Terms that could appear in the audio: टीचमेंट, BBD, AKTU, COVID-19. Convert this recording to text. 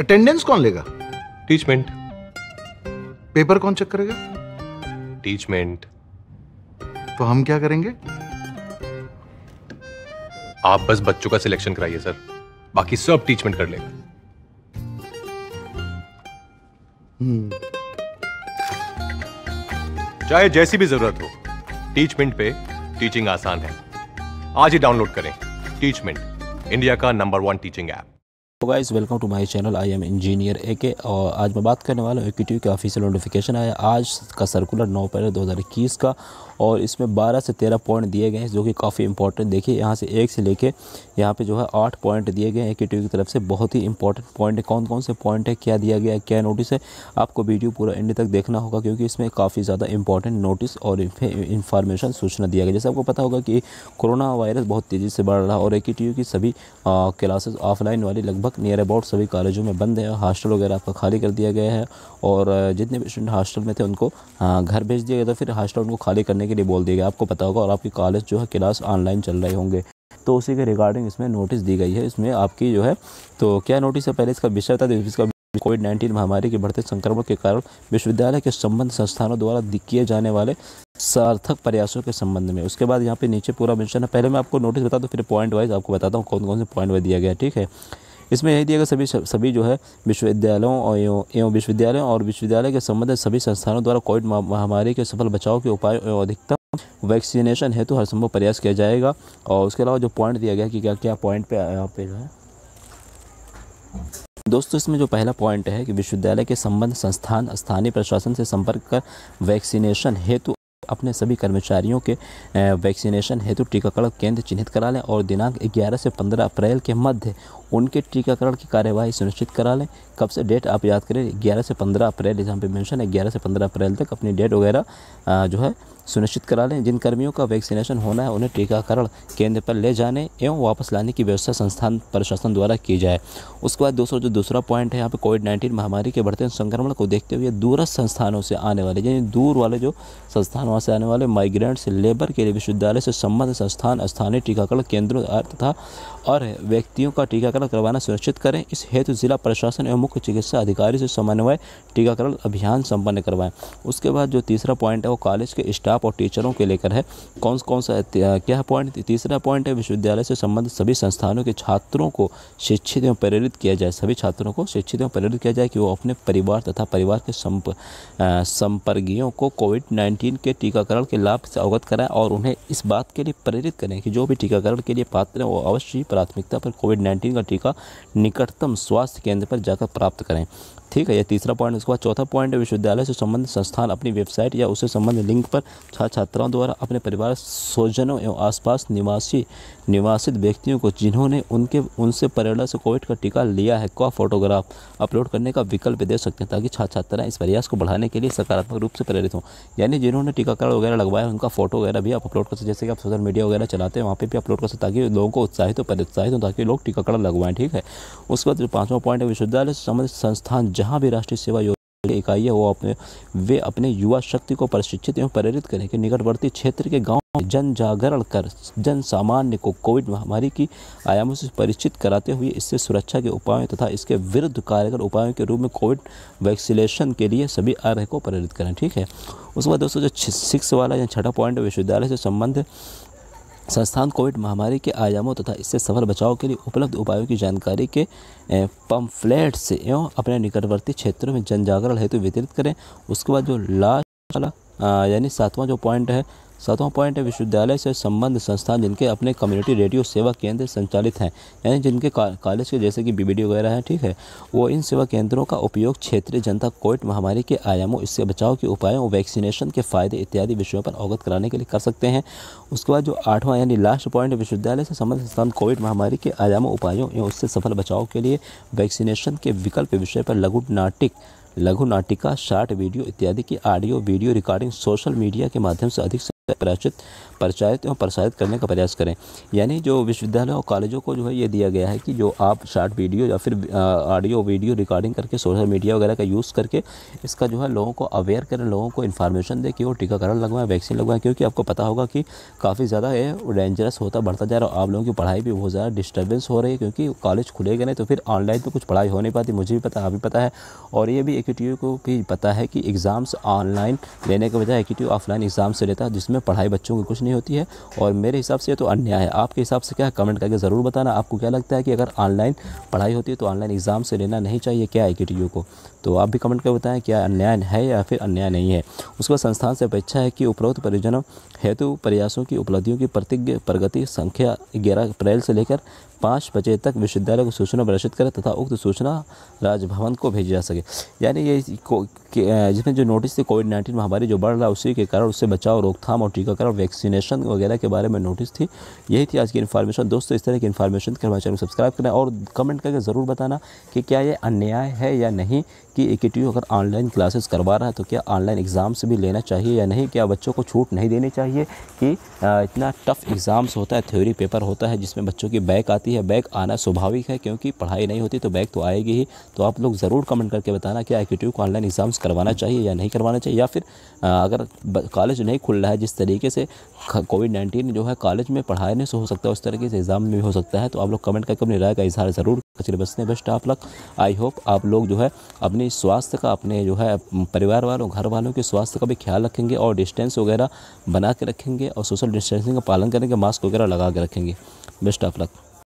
Attendance कौन लेगा? टीचमेंट। पेपर कौन चेक करेगा? टीचमेंट। तो हम क्या करेंगे? आप बस बच्चों का सिलेक्शन कराइए सर, बाकी सब टीचमेंट कर लेगा। चाहे जैसी भी जरूरत हो, टीचमेंट पे टीचिंग आसान है। आज ही डाउनलोड करें टीचमेंट, इंडिया का number 1 teaching app. Hello guys, welcome to my channel. I am engineer AK और आज मैं बात करने वाला हूँ AKTU का ऑफिशियल नोटिफिकेशन आया आज का सर्कुलर 9/2021 का, और इसमें 12 से 13 पॉइंट दिए गए हैं जो कि काफ़ी इंपॉर्टेंट। देखिए यहाँ से 1 से लेके यहाँ पे जो है 8 पॉइंट दिए गए हैं AKTU की तरफ से, बहुत ही इंपॉर्टेंट पॉइंट है। कौन कौन से पॉइंट है, क्या दिया गया है, क्या नोटिस है, आपको वीडियो पूरा एंड तक देखना होगा क्योंकि इसमें काफ़ी ज़्यादा इंपॉर्टेंट नोटिस और इंफॉर्मेशन सूचना दिया गया। जैसे आपको पता होगा कि कोरोना वायरस बहुत तेज़ी से बढ़ रहा है और AKTU की सभी क्लासेज ऑफलाइन वाली लगभग नियर अबाउट सभी कॉलेजों में बंद है। हॉस्टल वगैरह आपका खाली कर दिया गया है और जितने भी स्टूडेंट हॉस्टल में थे उनको घर भेज दिया गया था, फिर हॉस्टल उनको खाली करने के लिए बोल दिया गया, आपको पता होगा। और आपकी कॉलेज जो है क्लास ऑनलाइन चल रहे होंगे, तो उसी के रिगार्डिंग इसमें नोटिस दी गई है। इसमें आपकी जो है तो क्या नोटिस है, पहले इसका विषय था, इसका COVID-19 महामारी के बढ़ते संक्रमण के कारण विश्वविद्यालय के संबंध संस्थानों द्वारा किए जाने वाले सार्थक प्रयासों के संबंध में। उसके बाद यहाँ पे नीचे पूरा मेंशन है। पहले मैं आपको नोटिस बता दूँ, फिर पॉइंट वाइज आपको बताता हूँ कौन कौन से पॉइंट वाइज दिया गया, ठीक है। इसमें यही दिया गया सभी जो है विश्वविद्यालयों एवं विश्वविद्यालयों और विश्वविद्यालय के संबंधित सभी संस्थानों द्वारा कोविड महामारी के सफल बचाव के उपायों एवं अधिकतम वैक्सीनेशन हेतु हर संभव प्रयास किया जाएगा। और उसके अलावा जो पॉइंट दिया गया कि क्या क्या पॉइंट पे यहाँ पे जो है दोस्तों, इसमें जो पहला पॉइंट है कि विश्वविद्यालय के संबंध संस्थान स्थानीय प्रशासन से संपर्क कर वैक्सीनेशन हेतु अपने सभी कर्मचारियों के वैक्सीनेशन हेतु टीकाकरण केंद्र चिन्हित करा लें और दिनांक 11 से 15 अप्रैल के मध्य उनके टीकाकरण की कार्यवाही सुनिश्चित करा लें। कब से डेट आप याद करें, 11 से 15 अप्रैल यहाँ पे मेंशन है, 11 से 15 अप्रैल तक अपनी डेट वगैरह जो है सुनिश्चित करा लें। जिन कर्मियों का वैक्सीनेशन होना है उन्हें टीकाकरण केंद्र पर ले जाने एवं वापस लाने की व्यवस्था संस्थान प्रशासन द्वारा की जाए। उसके बाद दोस्तों जो दूसरा पॉइंट है यहाँ पे, COVID-19 महामारी के बढ़ते संक्रमण को देखते हुए दूरस्थ संस्थानों से आने वाले, यानी दूर वाले जो संस्थान वहाँ से आने वाले माइग्रेंट्स लेबर के लिए विश्वविद्यालय से संबद्ध संस्थान स्थानीय टीकाकरण केंद्रों तथा और व्यक्तियों का टीकाकरण करवाना सुनिश्चित करें। इस हेतु जिला प्रशासन एवं मुख्य चिकित्सा अधिकारी से समन्वय टीकाकरण अभियान संपन्न करवाएं। उसके बाद जो तीसरा पॉइंट है वो कॉलेज के स्टाफ और टीचरों के लेकर है। कौन सा क्या पॉइंट, तीसरा पॉइंट है विश्वविद्यालय से संबंधित सभी संस्थानों के छात्रों को शिक्षित एवं प्रेरित किया जाए, सभी छात्रों को शिक्षित एवं प्रेरित किया जाए कि वो अपने परिवार तथा परिवार के संपर्कियों को COVID-19 के टीकाकरण के लाभ से अवगत कराएं और उन्हें इस बात के लिए प्रेरित करें कि जो भी टीकाकरण के लिए पात्र हैं वो अवश्य प्राथमिकता पर COVID-19 का टीका निकटतम स्वास्थ्य केंद्र पर जाकर प्राप्त करें, ठीक है। यह तीसरा पॉइंट। उसके बाद चौथा पॉइंट है विश्वविद्यालय से संबंधित संस्थान अपनी वेबसाइट या उससे संबंधित लिंक पर छात्र छात्राओं द्वारा अपने परिवार स्वजनों एवं आसपास निवासित व्यक्तियों को जिन्होंने उनसे प्रेरणा से कोविड का टीका लिया है का फोटोग्राफ अपलोड करने का विकल्प दे सकते हैं ताकि छात्र छात्राएँ इस प्रयास को बढ़ाने के लिए सकारात्मक रूप से प्रेरित हों। यानी जिन्होंने टीकाकरण वगैरह लगवाया उनका फोटो वगैरह भी आप अपलोड कर सकते, जैसे कि आप सोशल मीडिया वगैरह चलाते हैं वहाँ पर भी अपलोड कर सकते ताकि लोगों को उत्साहित और प्रोत्साहित हों ताकि लोग टीकाकरण लगवाएँ, ठीक है। उसके बाद जो पाँचवा पॉइंट है विश्वविद्यालय से संबंधित संस्थान जहाँ भी राष्ट्रीय सेवा योजना की इकाई है वे अपने युवा शक्ति को प्रशिक्षित एवं प्रेरित करें कि निकटवर्ती क्षेत्र के गांव में जन जागरण कर जन सामान्य को कोविड महामारी की आयामों से परिचित कराते हुए इससे सुरक्षा के उपायों तथा इसके विरुद्ध कारगर उपायों के रूप में कोविड वैक्सीनेशन के लिए सभी अर्ह को प्रेरित करें, ठीक है। उसके बाद दोस्तों जो 6 वाला या 6वां पॉइंट विश्वविद्यालय से संबंध संस्थान कोविड महामारी के आयामों तथा इससे सफल बचाव के लिए उपलब्ध उपायों की जानकारी के पम्फलेट्स एवं अपने निकटवर्ती क्षेत्रों में जन जागरण हेतु वितरित करें। उसके बाद जो यानी 7वां जो पॉइंट है, 7वां पॉइंट है विश्वविद्यालय से संबंध संस्थान जिनके अपने कम्युनिटी रेडियो सेवा केंद्र संचालित हैं, यानी जिनके कॉलेज के जैसे कि BBD वगैरह हैं, ठीक है, वो इन सेवा केंद्रों का उपयोग क्षेत्रीय जनता कोविड महामारी के आयामों, इससे बचाव के उपायों, वैक्सीनेशन के फायदे इत्यादि विषयों पर अवगत कराने के लिए कर सकते हैं। उसके बाद जो 8वां यानी लास्ट पॉइंट है विश्वविद्यालय से संबंध संस्थान कोविड महामारी के आयामों, उपायों एवं उससे सफल बचाव के लिए वैक्सीनेशन के विकल्प विषय पर लघु नाटिका, शॉर्ट वीडियो इत्यादि की audio video recording social media के माध्यम से अधिक से प्रचारित एवं प्रसारित करने का प्रयास करें। यानी जो विश्वविद्यालयों और कॉलेजों को जो है ये दिया गया है कि जो आप शॉर्ट वीडियो या फिर ऑडियो वीडियो रिकॉर्डिंग करके सोशल मीडिया वगैरह का यूज़ करके इसका जो है लोगों को अवेयर करें, लोगों को इन्फॉर्मेशन दें कि वो टीकाकरण लगवाएं, वैक्सीन लगवाएं, क्योंकि आपको पता होगा कि काफ़ी ज़्यादा ये डेंजरस होता बढ़ता जा रहा है। आप लोगों की पढ़ाई भी बहुत ज़्यादा डिस्टर्बेंस हो रही है क्योंकि कॉलेज खुलेगा नहीं तो फिर ऑनलाइन तो कुछ पढ़ाई हो नहीं पाती। मुझे भी पता, आप भी पता है, और ये भी AKTU को भी पता है कि एग्ज़ाम्स ऑनलाइन लेने के बजाय AKTU ऑफलाइन एग्ज़ाम से लेता है जिसमें पढ़ाई बच्चों की कुछ नहीं होती है। और मेरे हिसाब से तो अन्याय है। आपके हिसाब से क्या है कमेंट करके ज़रूर बताना, आपको क्या लगता है कि अगर ऑनलाइन पढ़ाई होती है तो ऑनलाइन एग्ज़ाम से लेना नहीं चाहिए क्या AKTU को? तो आप भी कमेंट करके बताएं क्या अन्याय है या फिर अन्याय नहीं है। उसके बाद संस्थान से अपेक्षा है कि उपरोक्त परियोजना हेतु प्रयासों की उपलब्धियों की प्रगति संख्या 11 अप्रैल से लेकर 5 बजे तक विश्वविद्यालय को सूचना प्रदर्शित करें तथा उक्त सूचना राजभवन को भेजी जा सके। यानी ये जिसमें जो नोटिस थी कोविड-19 महामारी जो बढ़ रहा है उसी के कारण उससे बचाव, रोकथाम और टीकाकरण, वैक्सीनेशन वगैरह के बारे में नोटिस थी। यही थी आज की इन्फॉर्मेशन। दोस्तों इस तरह की इन्फॉर्मेशन के हमारे चैनल को सब्सक्राइब करें और कमेंट करके ज़रूर बताना कि क्या ये अन्याय है या नहीं कि AKTU अगर ऑनलाइन क्लासेस करवा रहा है तो क्या ऑनलाइन एग्ज़ाम्स भी लेना चाहिए या नहीं, क्या बच्चों को छूट नहीं देनी चाहिए कि इतना टफ एग्ज़ाम्स होता है, थ्योरी पेपर होता है जिसमें बच्चों की बैक आती है। बैक आना स्वाभाविक है क्योंकि पढ़ाई नहीं होती तो बैक तो आएगी ही। तो आप लोग ज़रूर कमेंट करके बताना क्या AKTU को ऑनलाइन एग्ज़ाम्स करवाना चाहिए या नहीं करवाना चाहिए, या फिर अगर कॉलेज नहीं खुल रहा है जिस तरीके से कोविड-19 जो है कॉलेज में पढ़ाने से हो सकता है उस तरीके से एग्ज़ाम में हो सकता है। तो आप लोग कमेंट करके अपनी राय का इजहार ज़रूर। बस ने बेस्ट आप लोग, आई होप आप लोग जो है अपने स्वास्थ्य का, अपने जो है परिवार वालों, घर वालों के स्वास्थ्य का भी ख्याल रखेंगे और डिस्टेंस वगैरह बना के रखेंगे और सोशल डिस्टेंसिंग का पालन करेंगे, मास्क वगैरह लगा के रखेंगे। बेस्ट आप लोग।